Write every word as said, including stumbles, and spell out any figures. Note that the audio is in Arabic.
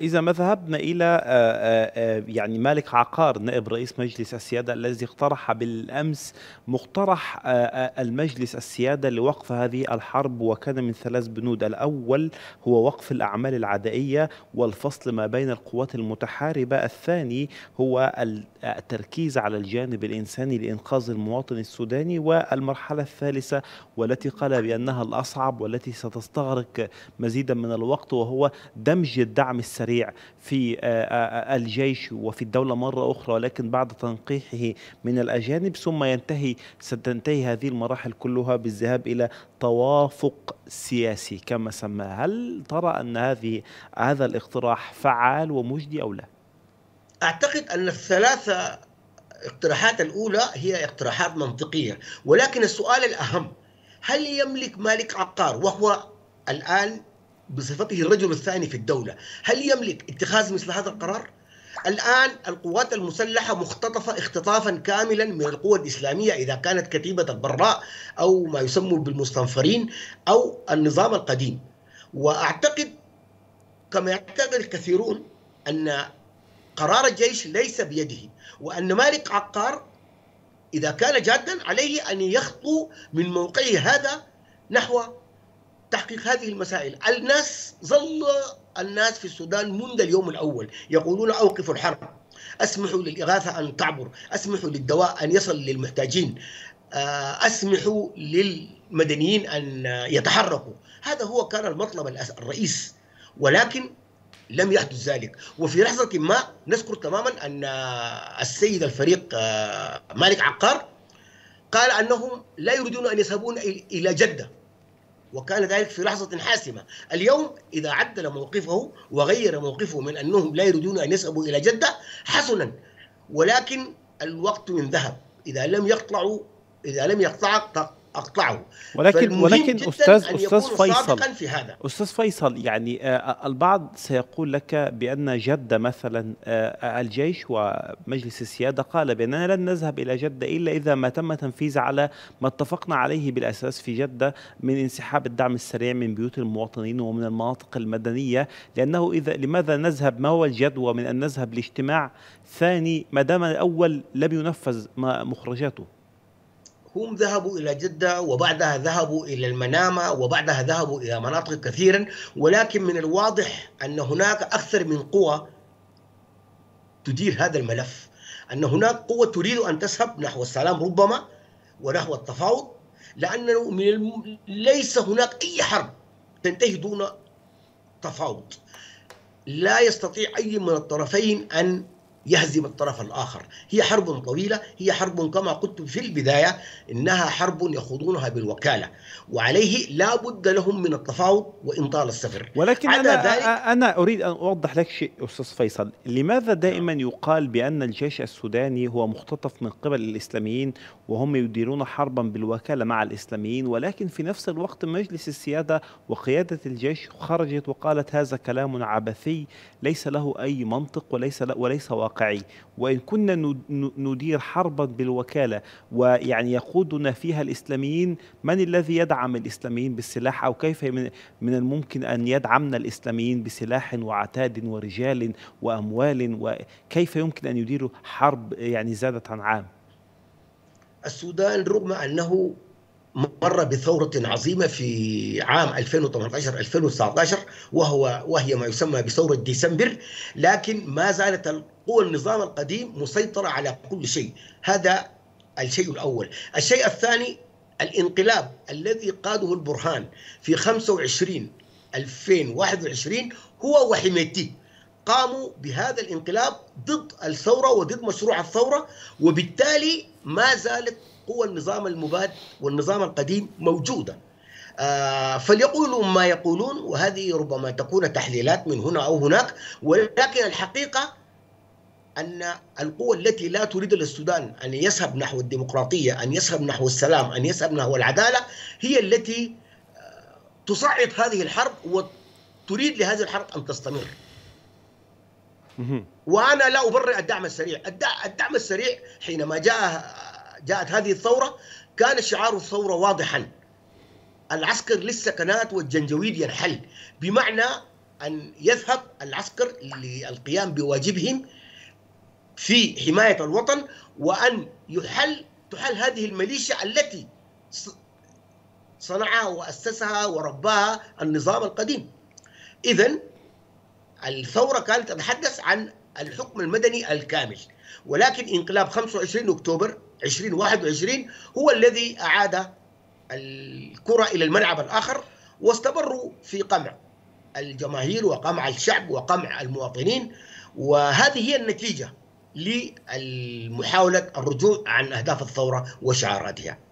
إذا ما ذهبنا إلى يعني مالك عقار نائب رئيس مجلس السيادة الذي اقترح بالأمس مقترح المجلس السيادة لوقف هذه الحرب، وكان من ثلاث بنود. الأول هو وقف الأعمال العدائية والفصل ما بين القوات المتحاربة. الثاني هو التركيز على الجانب الإنساني لإنقاذ المواطن السوداني. والمرحلة الثالثة والتي قال بأنها الأصعب والتي ستستغرق مزيدا من الوقت، وهو دمج الدعم السريع في الجيش وفي الدولة مرة أخرى، ولكن بعد تنقيحه من الأجانب. ثم ينتهي ستنتهي هذه المراحل كلها بالذهاب إلى توافق سياسي كما سماه. هل ترى أن هذه هذا الاقتراح فعال ومجدي أو لا؟ أعتقد أن الثلاثة اقتراحات الأولى هي اقتراحات منطقية، ولكن السؤال الأهم هل يملك مالك عقار، وهو الآن بصفته الرجل الثاني في الدولة، هل يملك اتخاذ مثل هذا القرار؟ الآن القوات المسلحة مختطفة اختطافا كاملا من القوى الإسلامية، إذا كانت كتيبة البراء أو ما يسمى بالمستنفرين أو النظام القديم. وأعتقد كما يعتقد الكثيرون أن قرار الجيش ليس بيده، وأن مالك عقار إذا كان جادا عليه أن يخطو من موقعه هذا نحو تحقيق هذه المسائل. الناس ظل الناس في السودان منذ اليوم الأول يقولون أوقفوا الحرب، أسمحوا للإغاثة أن تعبر، أسمحوا للدواء أن يصل للمحتاجين، أسمحوا للمدنيين أن يتحركوا. هذا هو كان المطلب الرئيس، ولكن لم يحدث ذلك. وفي لحظة ما نذكر تماما أن السيد الفريق مالك عقار قال أنهم لا يريدون أن يذهبون إلى جدة، وكان ذلك في لحظة حاسمة. اليوم إذا عدل موقفه وغير موقفه من أنهم لا يريدون أن يذهبوا إلى جدة حسنا، ولكن الوقت من ذهب، إذا لم يقطعوا إذا لم يقطعك أقطعه. ولكن ولكن أستاذ أستاذ فيصل في هذا. أستاذ فيصل يعني آه البعض سيقول لك بأن جدة مثلا آه الجيش ومجلس السيادة قال بأننا لن نذهب إلى جدة إلا إذا ما تم تنفيذ على ما اتفقنا عليه بالأساس في جدة من انسحاب الدعم السريع من بيوت المواطنين ومن المناطق المدنية، لأنه إذا لماذا نذهب، ما هو الجدوى من أن نذهب لاجتماع ثاني ما دام الأول لم ينفذ ما مخرجاته؟ هم ذهبوا إلى جدة وبعدها ذهبوا إلى المنامة وبعدها ذهبوا إلى مناطق كثيرة، ولكن من الواضح أن هناك أكثر من قوة تدير هذا الملف، أن هناك قوة تريد أن تذهب نحو السلام ربما ونحو التفاوض، لأنه من الم... ليس هناك أي حرب تنتهي دون تفاوض. لا يستطيع أي من الطرفين أن يهزم الطرف الآخر. هي حرب طويلة، هي حرب كما قلت في البداية إنها حرب يخوضونها بالوكالة، وعليه لا بد لهم من التفاوض وإن طال السفر. ولكن أنا, أنا أريد أن أوضح لك شيء أستاذ فيصل، لماذا دائما يقال بأن الجيش السوداني هو مختطف من قبل الإسلاميين وهم يديرون حربا بالوكالة مع الإسلاميين، ولكن في نفس الوقت مجلس السيادة وقيادة الجيش خرجت وقالت هذا كلام عبثي ليس له أي منطق وليس وليس واقع، وإن كنا ندير حربا بالوكالة ويعني يقودنا فيها الإسلاميين، من الذي يدعم الإسلاميين بالسلاح؟ أو كيف من الممكن أن يدعمنا الإسلاميين بسلاح وعتاد ورجال وأموال؟ وكيف يمكن أن يديروا حرب يعني زادت عن عام؟ السودان رغم أنه مر بثورة عظيمة في عام ألفين وثمانية عشر ألفين وتسعة عشر وهو وهي ما يسمى بثورة ديسمبر، لكن ما زالت قوى النظام القديم مسيطرة على كل شيء. هذا الشيء الأول. الشيء الثاني الانقلاب الذي قاده البرهان في خمسة وعشرين ألفين وواحد وعشرين هو وحميتي قاموا بهذا الانقلاب ضد الثورة وضد مشروع الثورة، وبالتالي ما زالت قوى النظام المباد والنظام القديم موجودة. آه فليقولوا ما يقولون، وهذه ربما تكون تحليلات من هنا أو هناك، ولكن الحقيقة أن القوى التي لا تريد للسودان أن يذهب نحو الديمقراطية، أن يذهب نحو السلام، أن يذهب نحو العدالة، هي التي تصعد هذه الحرب وتريد لهذه الحرب أن تستمر. وأنا لا أبرئ الدعم السريع. الدعم السريع حينما جاء جاءت هذه الثورة كان شعار الثورة واضحا، العسكر للسكنات والجنجويد ينحل، بمعنى أن يذهب العسكر للقيام بواجبهم في حماية الوطن، وأن يحل تحل هذه الميليشيا التي صنعها وأسسها ورباها النظام القديم. إذن الثورة كانت تتحدث عن الحكم المدني الكامل، ولكن انقلاب خمسة وعشرين أكتوبر ألفين وواحد وعشرين هو الذي أعاد الكرة إلى الملعب الآخر، واستمروا في قمع الجماهير وقمع الشعب وقمع المواطنين، وهذه هي النتيجة لمحاولة الرجوع عن أهداف الثورة وشعاراتها.